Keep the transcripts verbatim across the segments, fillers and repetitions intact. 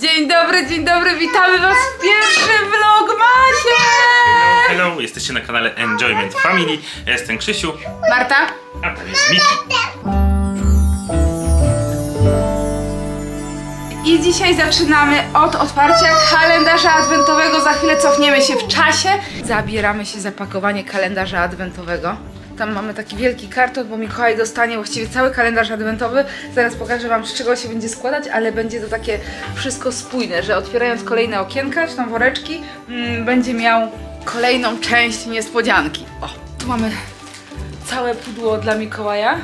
Dzień dobry, dzień dobry, witamy was w pierwszym vlogmasie! Hello, hello, jesteście na kanale Enjoyment Family, ja jestem Krzysiu, Marta, a to jest Miki. I dzisiaj zaczynamy od otwarcia kalendarza adwentowego, za chwilę cofniemy się w czasie. Zabieramy się za pakowanie kalendarza adwentowego. Tam mamy taki wielki karton, bo Mikołaj dostanie właściwie cały kalendarz adwentowy. Zaraz pokażę wam, z czego się będzie składać, ale będzie to takie wszystko spójne, że otwierając kolejne okienka, czy tam woreczki, mm, będzie miał kolejną część niespodzianki. O, tu mamy całe pudło dla Mikołaja.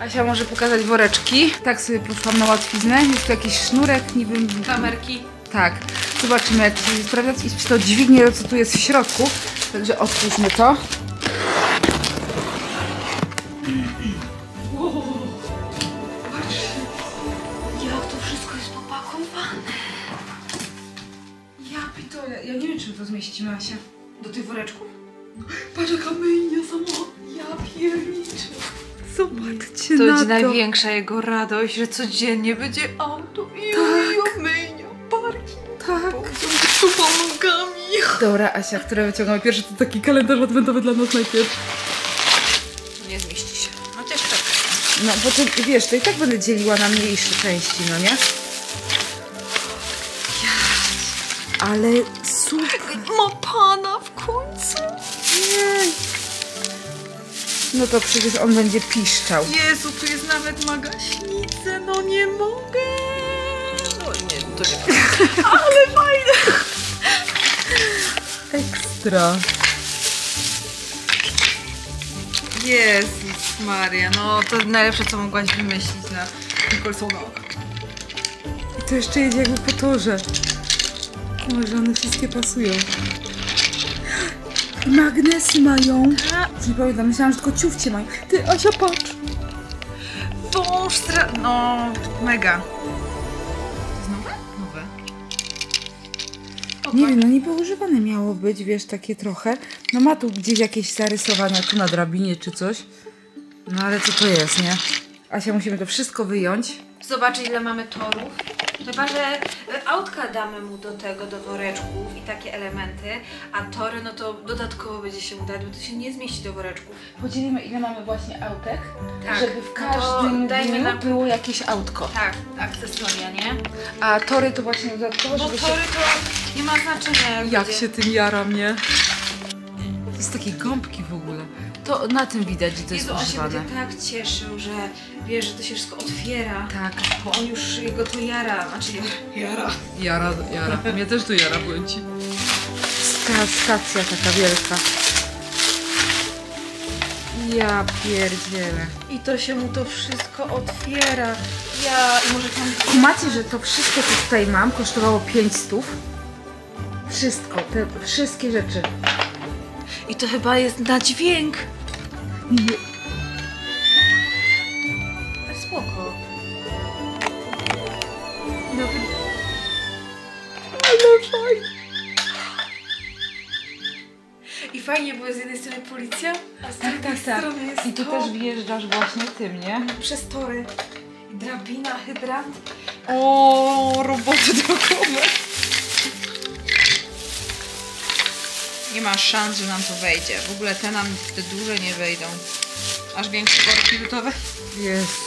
Asia może pokazać woreczki. Tak sobie poszłam na łatwiznę. Jest tu jakiś sznurek, niby kamerki. Tak. Zobaczymy, jak to się sprawdzać. I to dźwignie, co tu jest w środku. Także otwórzmy to. Ja nie wiem, czym to zmieścimy, Asia. Do tych woreczków? Patrz, jaka myjnia samochód. Ja pierniczę. Zobaczcie to na to. To będzie największa jego radość, że codziennie będzie auto. I tak. Myjnia, parking. Tak. Tu pomogami. Dobra, Asia, która wyciągamy pierwszy, to taki kalendarz adwentowy dla nas najpierw. Nie zmieści się. No też tak. No bo to, wiesz, to i tak będę dzieliła na mniejsze części, no nie? Ale super! Ma pana w końcu! Nie. No to przecież on będzie piszczał. Jezu, tu jest nawet magaśnicę, no nie mogę! No nie, to nie ale fajne! Ekstra! Jezus Maria, no to najlepsze, co mogłaś wymyślić na Nicholsona. I to jeszcze jedzie jakby po torze. No, że one wszystkie pasują. Magnesy mają. Nie pamiętam, myślałam, że tylko ciufcie mają. Ty, Asia, patrz. Wąż stra... No, mega. To jest nowe? Nowe. Okay. Nie wiem, no niby używane miało być, wiesz, takie trochę. No ma tu gdzieś jakieś zarysowania, tu na drabinie czy coś. No ale co to jest, nie? Asia, musimy to wszystko wyjąć. Zobacz, ile mamy torów. Chyba, że autka damy mu do tego, do woreczków i takie elementy, a tory no to dodatkowo będzie się udać, bo to się nie zmieści do woreczków. Podzielimy, ile mamy właśnie autek, tak, żeby w każdym dniu na... było jakieś autko. Tak, akcesoria, nie? A tory to właśnie dodatkowo, bo żeby tory się... to nie ma znaczenia. Jak, jak się tym jaram, nie? To jest takie gąbki w ogóle. To na tym widać, że to jest używane. Jezu, on się tak cieszył, że wiesz, że to się wszystko otwiera. Tak. Bo on już jego to jara, znaczy jara. Jara, jara. Mnie też tu jara błądzi. Ta stacja taka wielka. Ja pierdzielę. I to się mu to wszystko otwiera. Ja i może tam... Macie, że to wszystko, co tutaj mam, kosztowało pięć stów. Wszystko, te wszystkie rzeczy. I to chyba jest na dźwięk. Nie. Spoko. No, ale fajnie. I fajnie, bo z jednej strony policja, a z drugiej tak, tak, strony jest. I tu też wjeżdżasz właśnie tym, nie? Przez tory. Drabina, hydrant. O, roboty drogowe. Nie ma szans, że nam to wejdzie. W ogóle te nam te duże nie wejdą. Aż większe korki lutowe. Jest.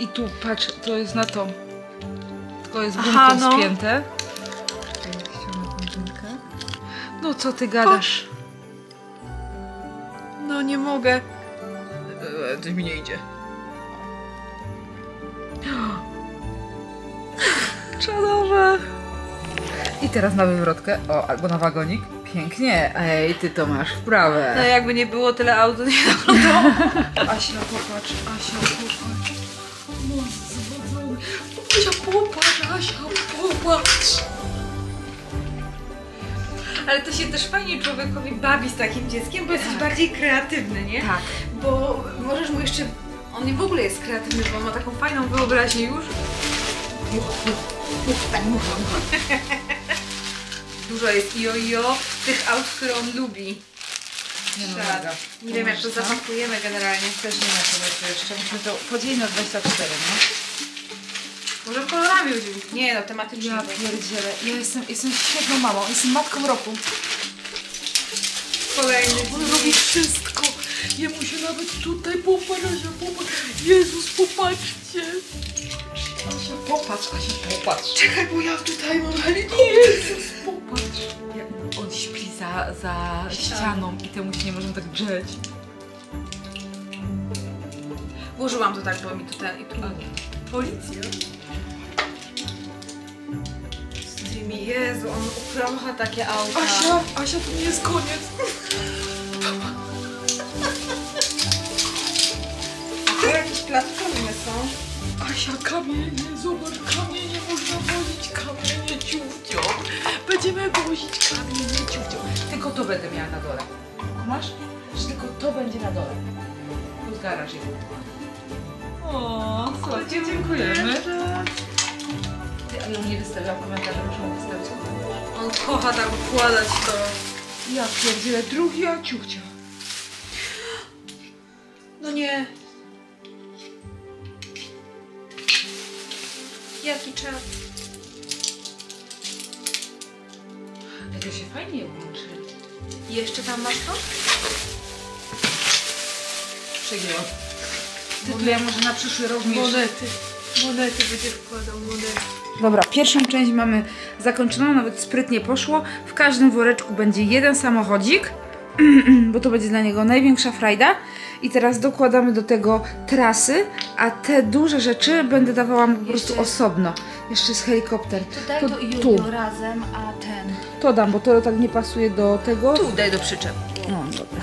I tu, patrz, to jest na to. Tylko jest gumką no. spięte. No co ty gadasz? O. No nie mogę. To mi nie idzie. Czadowe. I teraz na wywrotkę, o, albo na wagonik. Pięknie, ej, ty to masz wprawę. No jakby nie było tyle auto, nie to. Asia, popatrz, Asia, popatrz. Asia, popatrz, Asia, popatrz. Ale to się też fajnie człowiekowi bawi z takim dzieckiem, bo jesteś tak. bardziej kreatywny, nie? Tak. Bo możesz mu jeszcze... On nie w ogóle jest kreatywny, bo on ma taką fajną wyobraźnię już. Dużo jest i ojo tych aut, które on lubi. Nie, nie wiem, jak to zapakujemy generalnie. Też nie ma to jeszcze. Musimy to podzielić na dwadzieścia cztery, no? Może w Koloramiu dziś. Nie no, tematycznie. Ja pierdzielę. Ja jestem, jestem świetną mamą. Jestem matką roku. Kolejny. On robi wszystko. Jemu się nawet tutaj popatrzcie, popatrz. Jezus, popatrzcie. Asia, popatrz, Asia, popatrz. Czekaj, bo ja tutaj mam, ale nie. Jezus, popatrz. Ja, on śpi za, za ścianą i temu się nie możemy tak grzeć. Włożyłam to tak, bo mi to ten i tu... Policja? Z tymi... Jezu, on uprącha takie auta. Asia, Asia, to nie jest koniec. A to jakieś platformy są. Asia, kamienie, zobacz, kamienie, można wozić kamienie ciufcią. Będziemy wozić kamienie ciufcią. Tylko to będę miała na dole. Masz? Że tylko to będzie na dole. Pod garaż jest. O, słuchajcie, dziękujemy. Ja mu nie wystawiam komentarza, muszę mu wystawić komentarz. On kocha tak układać to. Ja pierdzielę, drugi aciuchcia. No nie. Jaki czas. Ale to się fajnie łączy. Jeszcze tam masz to? Przegięło. Tytuł ja może na przyszły rok mieszczę. Monety. Monety będzie wkładał, monety. Dobra, pierwszą część mamy zakończoną, nawet sprytnie poszło. W każdym woreczku będzie jeden samochodzik, bo to będzie dla niego największa frajda. I teraz dokładamy do tego trasy, a te duże rzeczy będę dawała mu po prostu jeszcze osobno. Jeszcze jest helikopter. To daj to, to i tu razem, a ten... To dam, bo to tak nie pasuje do tego. Tu daj do przyczep. No, dobra.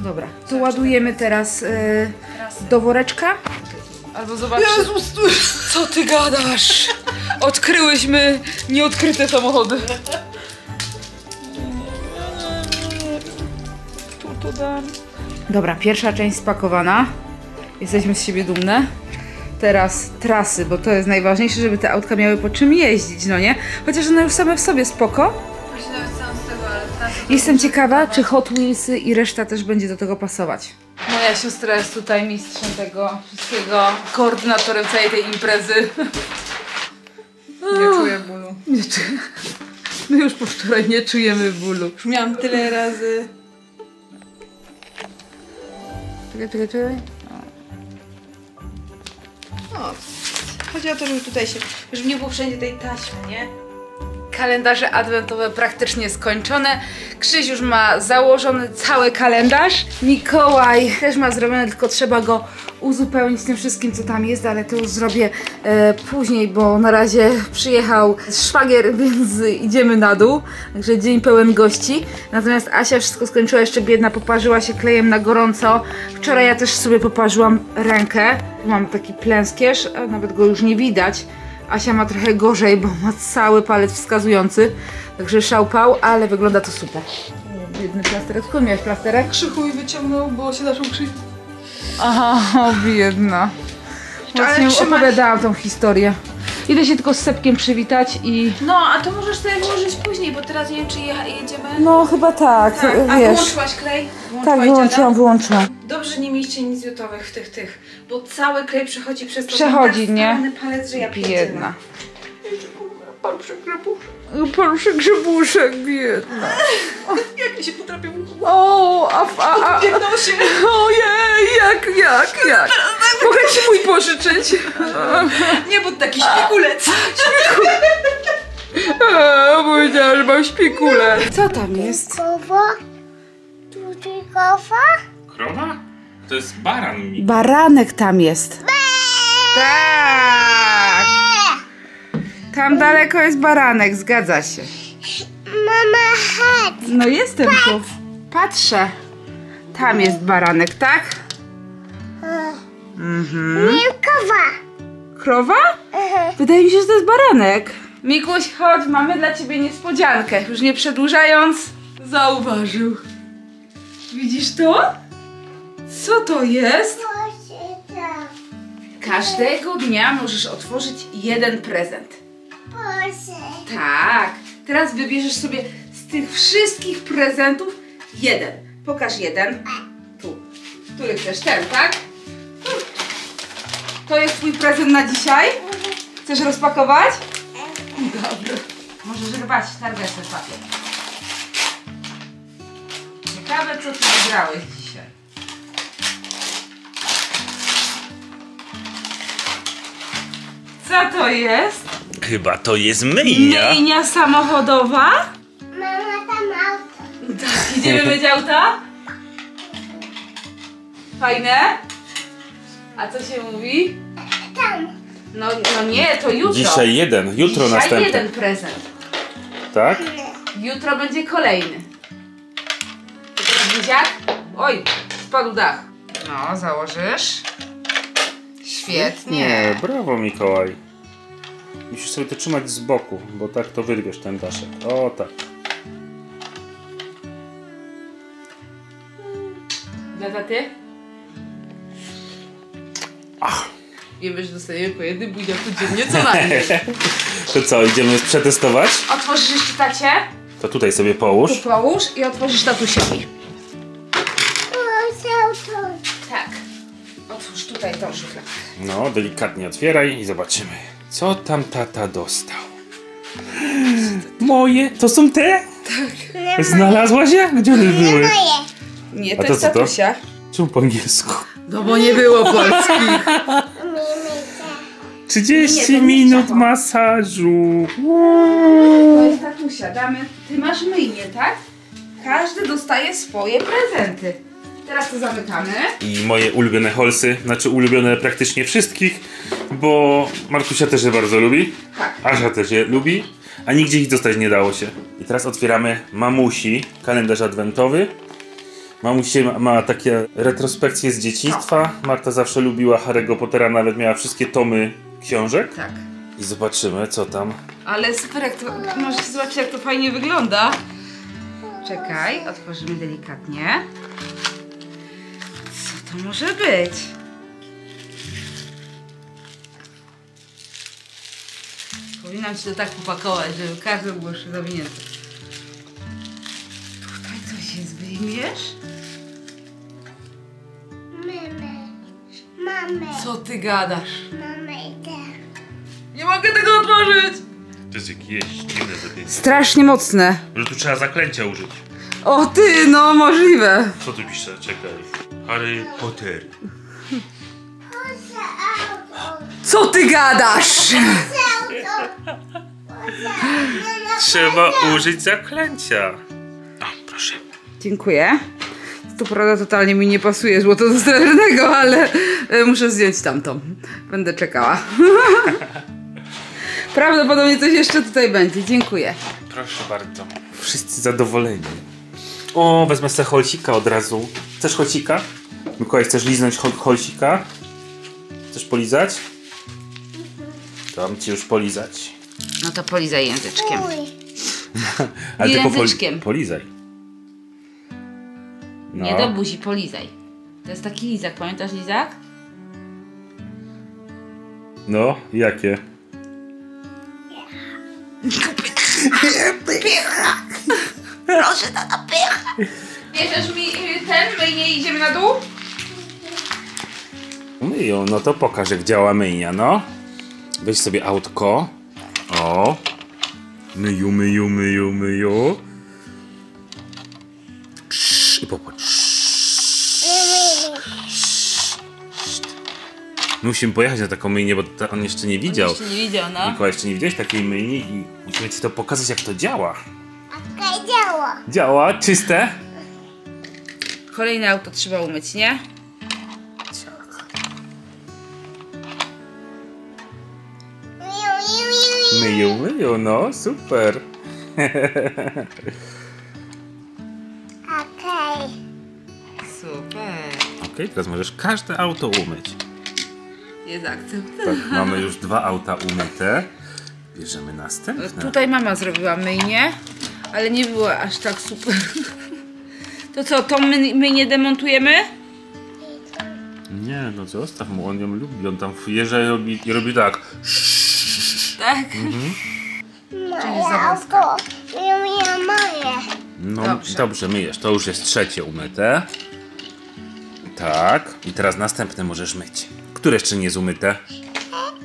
Dobra, to ładujemy teraz yy, do woreczka. Albo zobaczcie. Jezus, co ty gadasz? Odkryłyśmy nieodkryte samochody. Tu to dam. Dobra, pierwsza część spakowana. Jesteśmy z siebie dumne. Teraz trasy, bo to jest najważniejsze, żeby te autka miały po czym jeździć, no nie? Chociaż one już same w sobie spoko. Jestem ciekawa, czy Hot Wheels i reszta też będzie do tego pasować. Moja siostra jest tutaj mistrzem tego wszystkiego, koordynatorem całej tej imprezy. Nie czuję bólu. Nie czuję. My już po wczoraj nie czujemy bólu. Już miałam tyle razy. Czekaj, czekaj, czekaj. No, chodzi o to, żeby tutaj się, żeby nie było wszędzie tej taśmy, nie? Kalendarze adwentowe praktycznie skończone. Krzyś już ma założony cały kalendarz. Mikołaj też ma zrobiony, tylko trzeba go uzupełnić tym wszystkim, co tam jest, ale to już zrobię e, później, bo na razie przyjechał szwagier, więc idziemy na dół. Także dzień pełen gości. Natomiast Asia wszystko skończyła, jeszcze biedna, poparzyła się klejem na gorąco. Wczoraj ja też sobie poparzyłam rękę. Mam taki plęskierz, a nawet go już nie widać. Asia ma trochę gorzej, bo ma cały palec wskazujący, także szałpał, ale wygląda to super. Biedny plasterek. Skąd miałeś plasterek? Krzychu i wyciągnął, bo się zaczął krzyć. Aha, biedna. Właśnie opowiadałam tą historię. Idę się tylko z Sepkiem przywitać i... No, a to możesz sobie włożyć później, bo teraz nie wiem, czy jedziemy. No, chyba tak, tak. A wiesz. Wyłączyłaś klej? Włączyłaś, tak, wyłączyłam, wyłączyłam. Dobrze, nie mieliście nic jutowych w tych, tych, bo cały klej przechodzi przez to. Przechodzi, nie? Palec, że ja biedna. Paruszy grzebuszek, biedna. Jak mi się potrafię uchować? O, a, a, a, a. Ojej, jak, jak, jak. Mogę ci mój pożyczyć? Nie, bo taki śpikulec. A, mój dziarz ma śpikulec. Co tam jest? Krowa? Tutaj krowa? Krowa? To jest baran. Baranek tam jest. Tak. Tam daleko jest baranek, zgadza się. Mama, chodź. No jestem patrz. Tu. Patrzę. Tam jest baranek, tak? Mhm. Nie, krowa. Krowa? Mhm. Wydaje mi się, że to jest baranek. Mikuś, chodź, mamy dla ciebie niespodziankę. Już nie przedłużając, zauważył. Widzisz to? Co to jest? Każdego dnia możesz otworzyć jeden prezent. Tak, teraz wybierzesz sobie z tych wszystkich prezentów jeden. Pokaż jeden. Tu. Który chcesz? Ten, tak? To jest twój prezent na dzisiaj? Chcesz rozpakować? Dobra. Możesz rwać targetę papier. Ciekawe, co ty wygrałeś dzisiaj. Co to jest? Chyba to jest myjnia. Myjnia samochodowa? Mama, tam auto. Tak, idziemy myć auta? Fajne? A co się mówi? Tam. No, no nie, to jutro. Dzisiaj jeden, jutro Dzisiaj następny. Dzisiaj jeden prezent. Tak? Jutro będzie kolejny. Widziak? Oj, spadł dach. No, założysz. Świetnie. Nie, brawo, Mikołaj. Musisz sobie to trzymać z boku, bo tak to wyrwiesz ten daszek. O tak. Dla taty? Ach. Wiemy, że dostajemy po jednym buziaku dziennie, co na nim. To co, idziemy przetestować? Otworzysz jeszcze tacie? To tutaj sobie połóż. Tu połóż i otworzysz tatusiowi. Tak. Otwórz tutaj tą szufladkę. No, delikatnie otwieraj i zobaczymy. Co tam tata dostał? Moje? To są te? Tak. Znalazłaś je? Gdzie one były? Nie, moje. Nie, to jest tatusia. Czemu po angielsku? No bo nie było polskich. trzydzieści minut masażu. To jest tatusia. Damy. Ty masz myjnię, tak? Każdy dostaje swoje prezenty. Teraz to zamykamy. I moje ulubione holsy, znaczy ulubione praktycznie wszystkich, bo Martusia też je bardzo lubi. Tak. Asia też je lubi, a nigdzie ich dostać nie dało się. I teraz otwieramy mamusi kalendarz adwentowy. Mamusia ma, ma takie retrospekcje z dzieciństwa. Marta zawsze lubiła Harry'ego Pottera, nawet miała wszystkie tomy książek. Tak. I zobaczymy, co tam. Ale super, jak to, możecie zobaczyć, jak to fajnie wygląda. Czekaj, otworzymy delikatnie. Co to może być? Powinnam się to tak popakować, żeby każdy był już zawinięty. Tutaj coś jest, wyjmiesz? Mamy. Mamy. Co ty gadasz? Mamy. Nie mogę tego otworzyć! To jest jakieś dziwne zaklęcie. Strasznie mocne. Może tu trzeba zaklęcia użyć. O ty, no możliwe. Co tu pisze? Czekaj. Harry Potter. Co ty gadasz? Trzeba użyć zaklęcia. O, proszę. Dziękuję. To prawda, totalnie mi nie pasuje złoto do srebrnego, ale muszę zdjąć tamtą. Będę czekała. Prawdopodobnie coś jeszcze tutaj będzie. Dziękuję. Proszę bardzo. Wszyscy zadowoleni. O, wezmę sobie holsika od razu. Chcesz holsika? Mikołaj, chcesz liznąć hol holsika? Chcesz polizać? Dam ci już polizać. No to polizaj języczkiem. Ale nie tylko języczkiem. Poli polizaj. No. Nie do buzi, polizaj. To jest taki lizak, pamiętasz lizak? No, jakie? Proszę, tata, pycha! Bierzesz mi ten, myjnię i idziemy na dół? Myją, no to pokaż, jak działa myjnia, no. Weź sobie autko. O. Myju, myju, myju, myju. Krz, i popatrz. Musimy pojechać na taką myjnię, bo on jeszcze nie widział. On jeszcze nie widział, no. Mikołaj, jeszcze nie widziałeś takiej myjni i musimy ci to pokazać, jak to działa. Działa. Działa, czyste. Kolejne auto trzeba umyć, nie? Myją, myją, no super. Okej. Okay. Super. Okej, okay, teraz możesz każde auto umyć. Jest akceptowane. Tak, mamy już dwa auta umyte. Bierzemy następne. Tutaj mama zrobiła myjnię. Ale nie było aż tak super. To co, to my, my nie demontujemy? Nie, no zostaw mu, on ją lubi, on tam jeżdża i robi, i robi tak. Tak? Mhm. Moje, ja moje. No dobrze. Dobrze, myjesz, to już jest trzecie umyte. Tak, i teraz następne możesz myć. Które jeszcze nie jest umyte?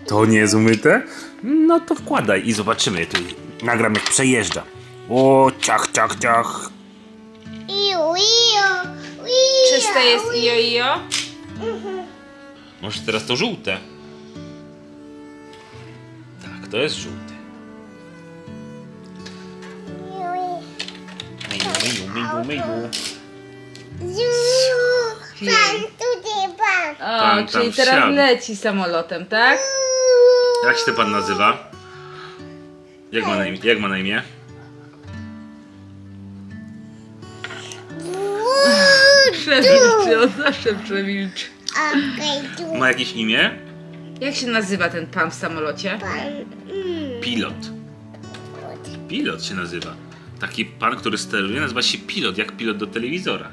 To nie jest umyte? No to wkładaj i zobaczymy. Tu nagram, jak przejeżdża. O, ciach, ciach, ciach. Iu, iu, iu. Czyste jest ijo, ijo? Mhm. Może teraz to żółte? Tak, to jest żółte. Myju, myju, myju. Pan tutaj pan. O, pan czyli teraz wsiadł. Leci samolotem, tak? Jak się to pan nazywa? Jak ma na imię? Jak ma na imię? Przemilczy, on zawsze przemilczy. Ma jakieś imię? Jak się nazywa ten pan w samolocie? Pilot. Pilot się nazywa. Taki pan, który steruje, nazywa się pilot, jak pilot do telewizora.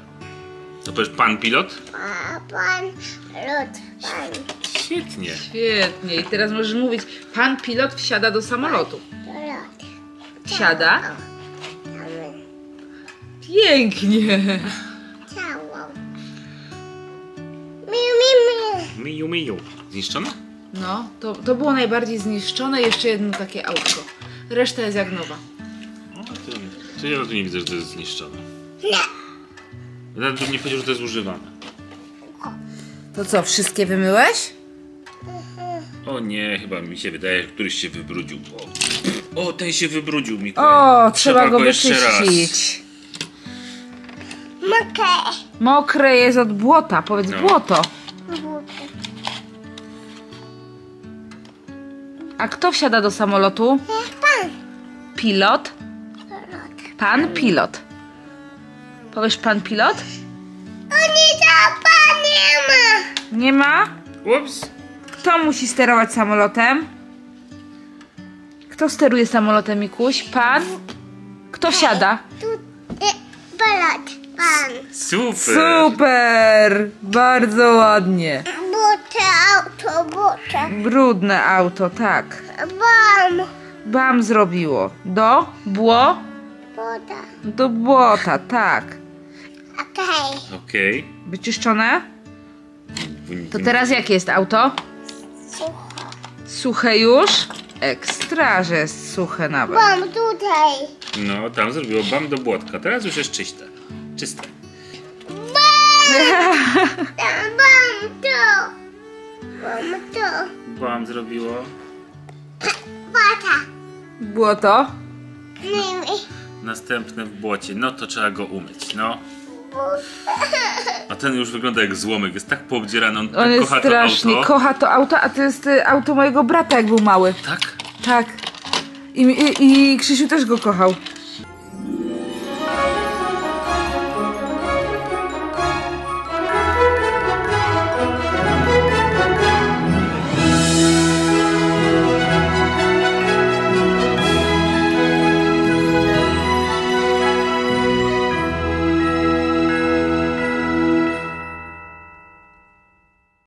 To powiesz pan pilot? Pa, pan pilot, pan. Świetnie. Świetnie. I teraz możesz mówić, pan pilot wsiada do samolotu. Pilot. Wsiada? Pięknie. Ciało. Miu, miu, miu. Miu, miu. Zniszczone? No, to, to było najbardziej zniszczone. Jeszcze jedno takie autko. Reszta jest jak nowa. Czyli ja tu nie widzę, że to jest zniszczone. Nie. Nawet bym nie powiedział, że to jest używane. To co, wszystkie wymyłeś? O nie, chyba mi się wydaje, że któryś się wybrudził. O, o ten się wybrudził, Mikołaj. O, trzeba, trzeba go, go wyczyścić. Mokre. Mokre jest od błota, powiedz no. Błoto. A kto wsiada do samolotu? Pan. Pilot? Pan pilot. Powiesz pan pilot? O nie, pan nie ma. Nie ma? Ups. Kto musi sterować samolotem? Kto steruje samolotem, Mikuś? Pan? Kto wsiada? Pilot. Pan. Super. Super. Bardzo ładnie. Brudne auto, brudne. Brudne auto, tak. Bam. Bam zrobiło. Do, bło. Do błota, tak. Okej. Okay. Okej. Okay. Wyczyszczone? To teraz jakie jest auto? Suche. Suche już? Ekstra, że jest suche nawet. Bam tutaj. No, tam zrobiło bam do błotka. Teraz już jest czyste. Czyste. Bam! Bam to. Bam to. Bam zrobiło. Błota. Błoto? Następne w błocie, no to trzeba go umyć, no. A ten już wygląda jak złomek, jest tak poobdzierany, on, on kocha to auto. On jest strasznie, kocha to auto, a to jest auto mojego brata, jak był mały. Tak? Tak. I, i, i Krzysiu też go kochał.